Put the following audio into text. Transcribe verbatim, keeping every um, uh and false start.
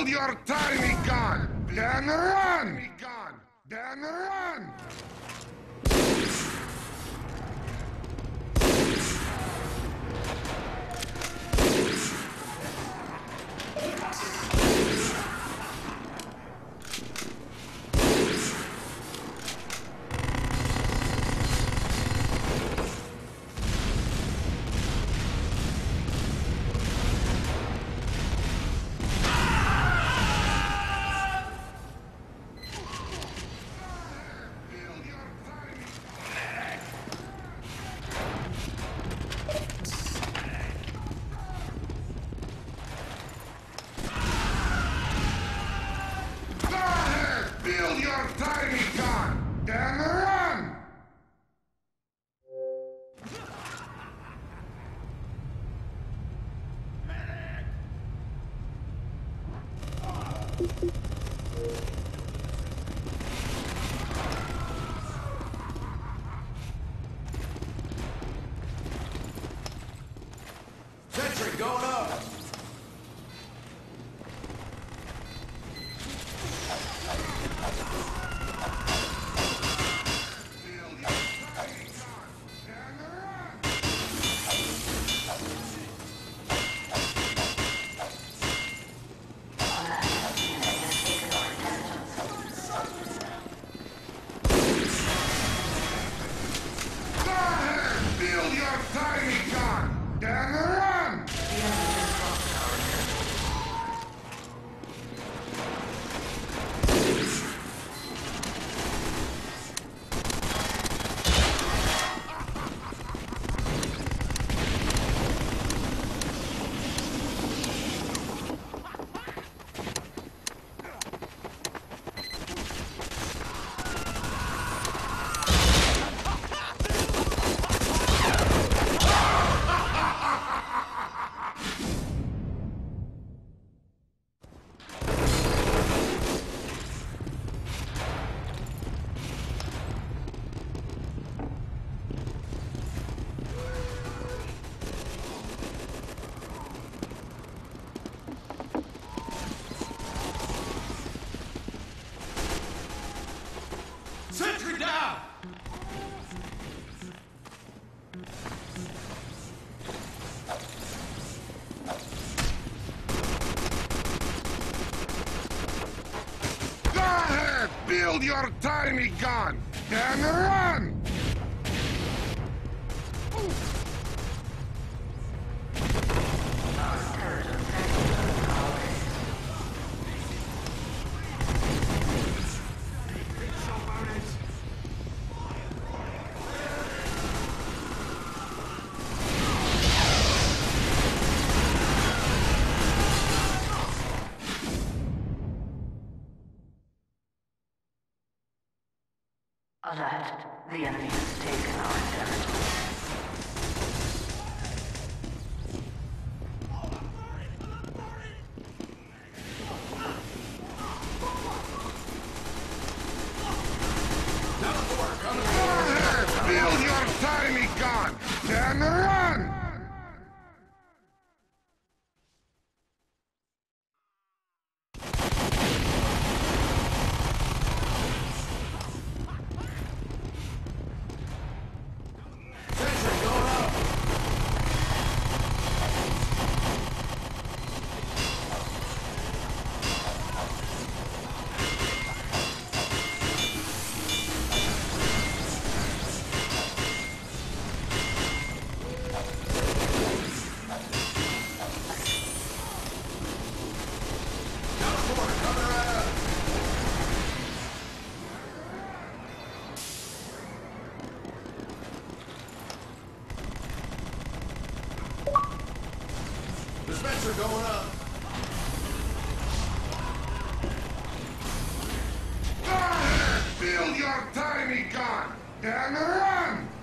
All your time is gone! Then run! Then run! Sentry going up. Build your tiny gun, then run! Alert, the enemy has taken our territory. Dispenser going up. Go ahead, build your tiny gun and run!